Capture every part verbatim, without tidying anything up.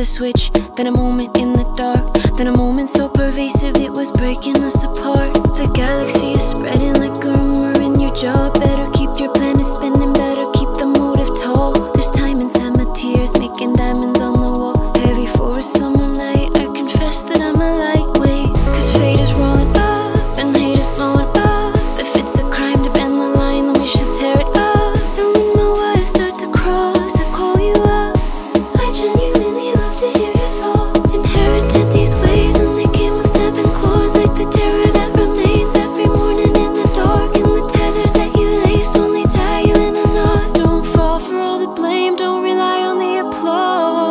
the switch, then a moment in the dark, then a moment so pervasive it was breaking us apart. The galaxy is spreading like a rumor in your jaw. Better keep your planet spinning, better keep the motive tall. There's time inside my tears, making diamonds on the wall. Heavy for a summer night, I confess that I'm a lightweight. Cause fate is rolling up, and hate is blowing up. If it's a crime to bend the line, then we should tear it up. And when my wires start to cross, I call you up. I genuinely love to hear your thoughts. Inherited these ways, and they came with seven claws. Like the terror that remains every morning in the dark. And the tethers that you lace only tie you in a knot. Don't fall for all the blame, don't rely on the applause.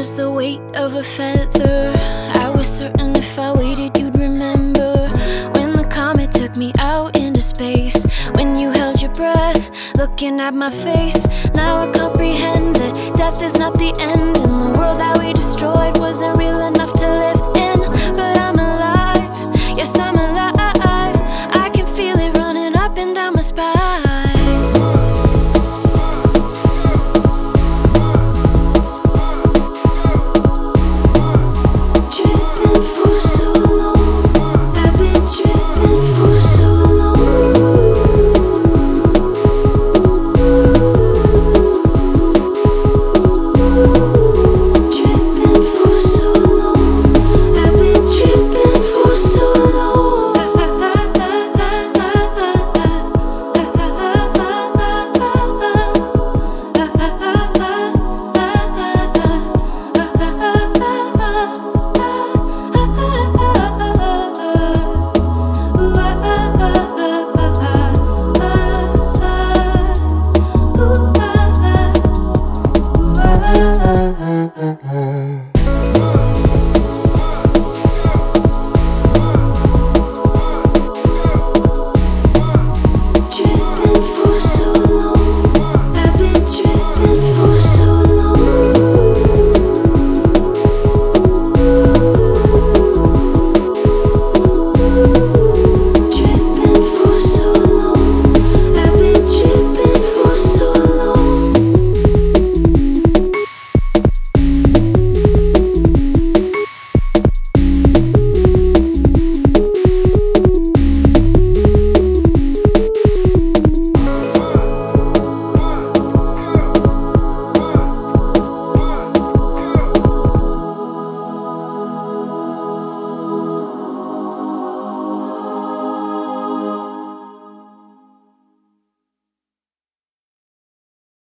Was the weight of a feather. I was certain if I waited you'd remember. When the comet took me out into space, when you held your breath, looking at my face. Now I comprehend that death is not the end, and the world that we destroyed wasn't real enough to live.